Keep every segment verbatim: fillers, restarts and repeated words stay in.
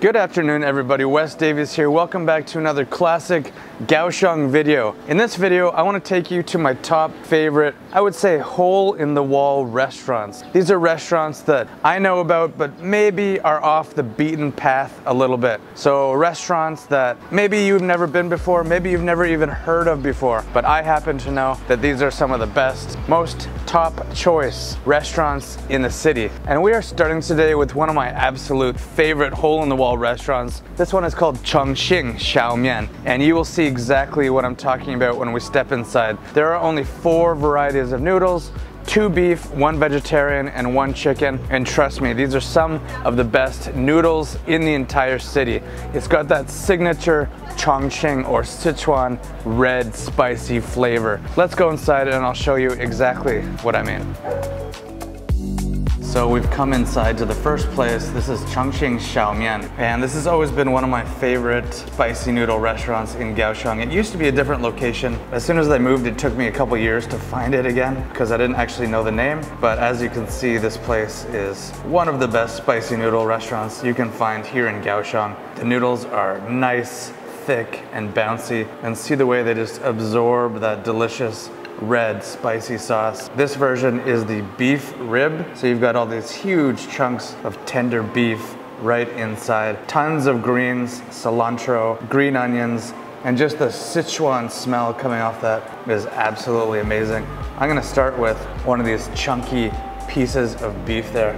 Good afternoon, everybody. Wes Davies here. Welcome back to another classic Kaohsiung video. In this video, I want to take you to my top favorite, I would say, hole-in-the-wall restaurants. These are restaurants that I know about, but maybe are off the beaten path a little bit. So restaurants that maybe you've never been before, maybe you've never even heard of before, but I happen to know that these are some of the best, most top choice restaurants in the city. And we are starting today with one of my absolute favorite hole-in-the-wall restaurants. This one is called Chongqing Xiaomian, and you will see exactly what I'm talking about when we step inside. There are only four varieties of noodles, two beef, one vegetarian, and one chicken. And trust me, these are some of the best noodles in the entire city. It's got that signature Chongqing or Sichuan red spicy flavor. Let's go inside and I'll show you exactly what I mean. So we've come inside to the first place. This is Chongqing Xiaomian, and this has always been one of my favorite spicy noodle restaurants in Kaohsiung. It used to be a different location. As soon as I moved, it took me a couple years to find it again because I didn't actually know the name. But as you can see, this place is one of the best spicy noodle restaurants you can find here in Kaohsiung. The noodles are nice, thick, and bouncy, and see the way they just absorb that delicious red spicy sauce. This version is the beef rib. So you've got all these huge chunks of tender beef right inside. Tons of greens, cilantro, green onions, and just the Sichuan smell coming off that is absolutely amazing. I'm gonna start with one of these chunky pieces of beef there.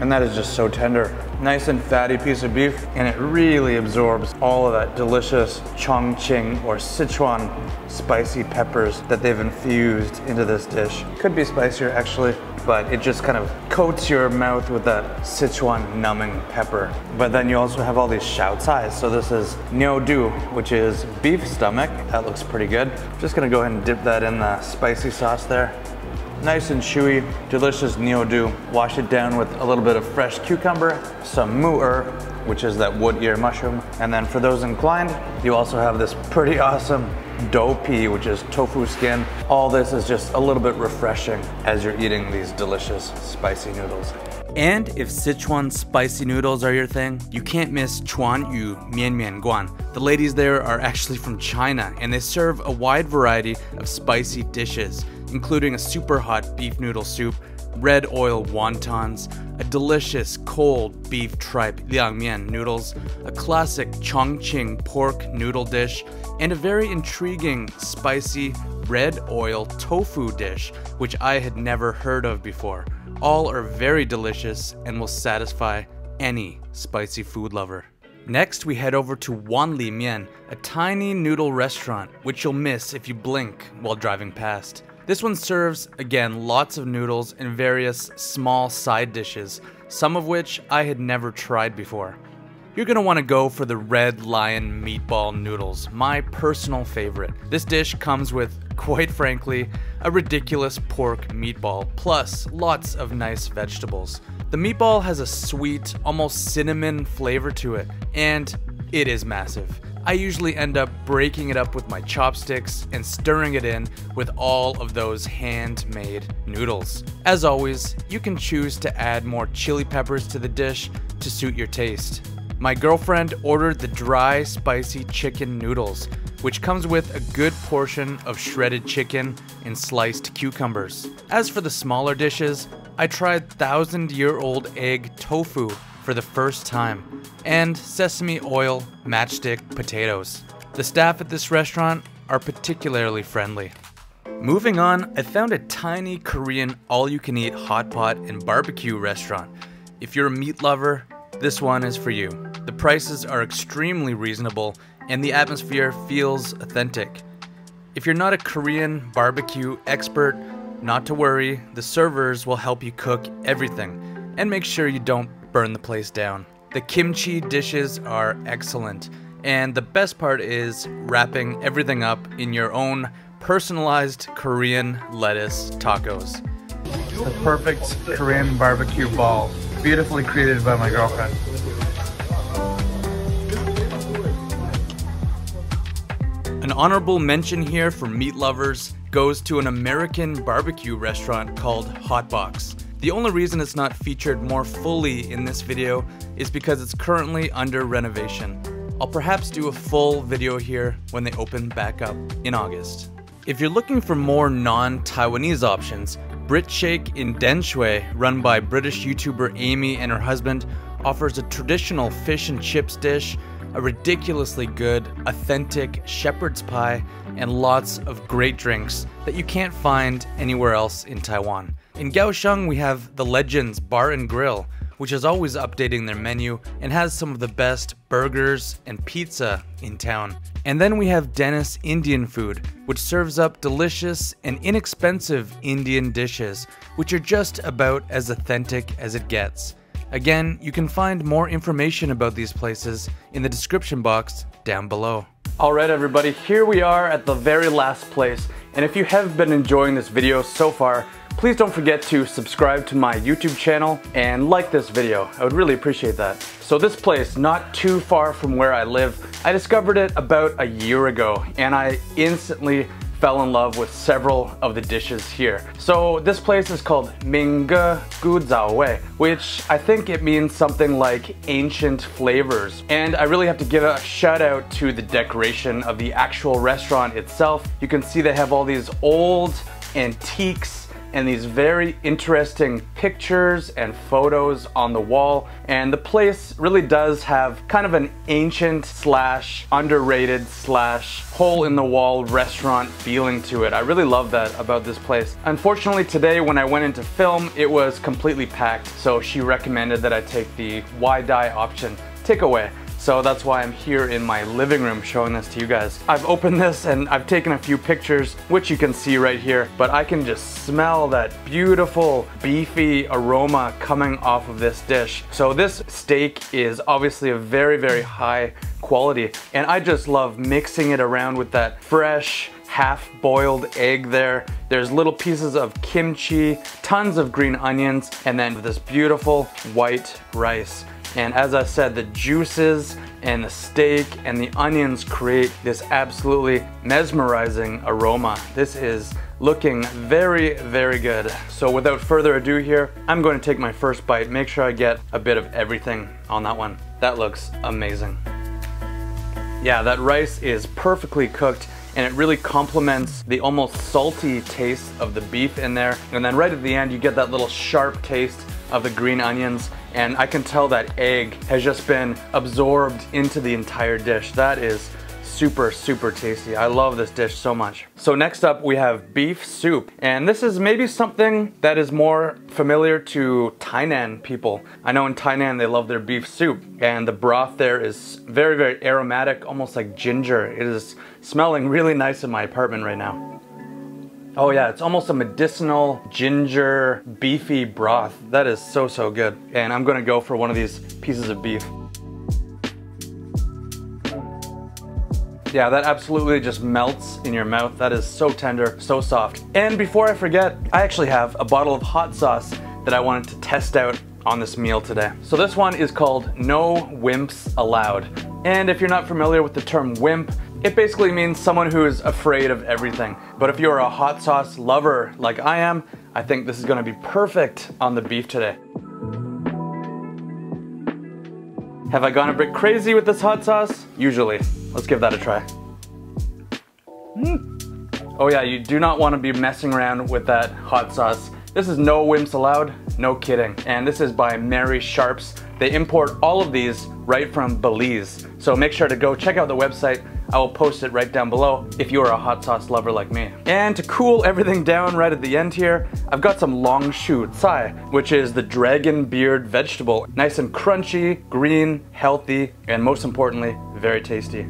And that is just so tender. Nice and fatty piece of beef, and it really absorbs all of that delicious Chongqing or Sichuan spicy peppers that they've infused into this dish. Could be spicier actually, but it just kind of coats your mouth with that Sichuan numbing pepper. But then you also have all these xiaocai. So this is niudu, which is beef stomach. That looks pretty good. Just gonna go ahead and dip that in the spicy sauce there. Nice and chewy, delicious niudu. Wash it down with a little bit of fresh cucumber, some mu-er, which is that wood ear mushroom. And then for those inclined, you also have this pretty awesome dopi, which is tofu skin. All this is just a little bit refreshing as you're eating these delicious spicy noodles. And if Sichuan spicy noodles are your thing, you can't miss Chuan Yu Mian Mian Guan. The ladies there are actually from China, and they serve a wide variety of spicy dishes, including a super hot beef noodle soup, red oil wontons, a delicious cold beef tripe liangmian noodles, a classic Chongqing pork noodle dish, and a very intriguing spicy red oil tofu dish, which I had never heard of before. All are very delicious and will satisfy any spicy food lover. Next, we head over to Wanli Mian, a tiny noodle restaurant which you'll miss if you blink while driving past. This one serves, again, lots of noodles and various small side dishes, some of which I had never tried before. You're gonna wanna go for the Red Lion meatball noodles, my personal favorite. This dish comes with, quite frankly, a ridiculous pork meatball, plus lots of nice vegetables. The meatball has a sweet, almost cinnamon flavor to it, and it is massive. I usually end up breaking it up with my chopsticks and stirring it in with all of those handmade noodles. As always, you can choose to add more chili peppers to the dish to suit your taste. My girlfriend ordered the dry spicy chicken noodles, which comes with a good portion of shredded chicken and sliced cucumbers. As for the smaller dishes, I tried thousand-year-old egg tofu for the first time, and sesame oil matchstick potatoes. The staff at this restaurant are particularly friendly. Moving on, I found a tiny Korean all-you-can-eat hot pot and barbecue restaurant. If you're a meat lover, this one is for you. The prices are extremely reasonable and the atmosphere feels authentic. If you're not a Korean barbecue expert, not to worry, the servers will help you cook everything and make sure you don't burn the place down. The kimchi dishes are excellent, and the best part is wrapping everything up in your own personalized Korean lettuce tacos. The perfect Korean barbecue ball, beautifully created by my girlfriend. An honorable mention here for meat lovers goes to an American barbecue restaurant called Hot Box. The only reason it's not featured more fully in this video is because it's currently under renovation. I'll perhaps do a full video here when they open back up in August. If you're looking for more non-Taiwanese options, Brit Shake in Danshui, run by British YouTuber Amy and her husband, offers a traditional fish and chips dish, a ridiculously good, authentic shepherd's pie, and lots of great drinks that you can't find anywhere else in Taiwan. In Kaohsiung, we have the Legends Bar and Grill, which is always updating their menu and has some of the best burgers and pizza in town. And then we have Dennis Indian Food, which serves up delicious and inexpensive Indian dishes, which are just about as authentic as it gets. Again, you can find more information about these places in the description box down below. All right, everybody, here we are at the very last place. And if you have been enjoying this video so far, please don't forget to subscribe to my YouTube channel and like this video. I would really appreciate that. So this place, not too far from where I live, I discovered it about a year ago and I instantly fell in love with several of the dishes here. So this place is called Ming Ge Gu Zao Wei, which I think it means something like ancient flavors. And I really have to give a shout out to the decoration of the actual restaurant itself. You can see they have all these old antiques and these very interesting pictures and photos on the wall. And the place really does have kind of an ancient slash underrated slash hole in the wall restaurant feeling to it. I really love that about this place. Unfortunately today when I went into film, it was completely packed. So she recommended that I take the Y D I option takeaway. So that's why I'm here in my living room showing this to you guys. I've opened this and I've taken a few pictures, which you can see right here, but I can just smell that beautiful beefy aroma coming off of this dish. So this steak is obviously a very, very high quality, and I just love mixing it around with that fresh, half-boiled egg there. There's little pieces of kimchi, tons of green onions, and then this beautiful white rice. And as I said, the juices and the steak and the onions create this absolutely mesmerizing aroma. This is looking very, very good. So without further ado here, I'm going to take my first bite, make sure I get a bit of everything on that one. That looks amazing. Yeah, that rice is perfectly cooked and it really complements the almost salty taste of the beef in there. And then right at the end, you get that little sharp taste of the green onions, and I can tell that egg has just been absorbed into the entire dish. That is super, super tasty. I love this dish so much. So next up we have beef soup, and this is maybe something that is more familiar to Tainan people. I know in Tainan they love their beef soup, and the broth there is very, very aromatic, almost like ginger. It is smelling really nice in my apartment right now. Oh yeah, it's almost a medicinal, ginger, beefy broth. That is so, so good. And I'm gonna go for one of these pieces of beef. Yeah, that absolutely just melts in your mouth. That is so tender, so soft. And before I forget, I actually have a bottle of hot sauce that I wanted to test out on this meal today. So this one is called No Wimps Allowed. And if you're not familiar with the term wimp, it basically means someone who is afraid of everything. But if you're a hot sauce lover like I am, I think this is gonna be perfect on the beef today. Have I gone a bit crazy with this hot sauce? Usually. Let's give that a try. Mm. Oh yeah, you do not wanna be messing around with that hot sauce. This is No Wimps Allowed, no kidding. And this is by Marie Sharp's. They import all of these right from Belize. So make sure to go check out the website. I will post it right down below if you are a hot sauce lover like me. And to cool everything down right at the end here, I've got some long shu cai, which is the dragon beard vegetable. Nice and crunchy, green, healthy, and most importantly, very tasty.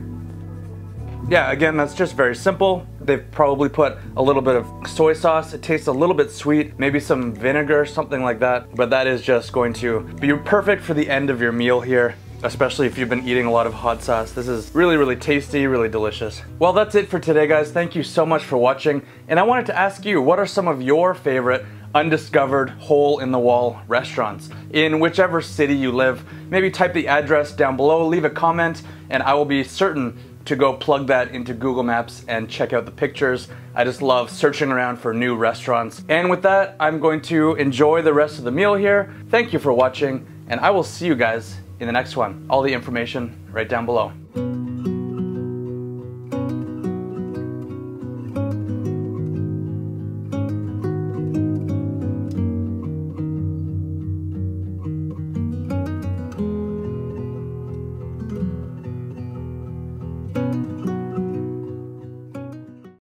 Yeah, again, that's just very simple. They've probably put a little bit of soy sauce. It tastes a little bit sweet, maybe some vinegar, something like that. But that is just going to be perfect for the end of your meal here, especially if you've been eating a lot of hot sauce. This is really, really tasty, really delicious. Well, that's it for today, guys. Thank you so much for watching. And I wanted to ask you, what are some of your favorite undiscovered hole-in-the-wall restaurants in whichever city you live? Maybe type the address down below, leave a comment, and I will be certain to go plug that into Google Maps and check out the pictures. I just love searching around for new restaurants. And with that, I'm going to enjoy the rest of the meal here. Thank you for watching, and I will see you guys in the next one. All the information right down below.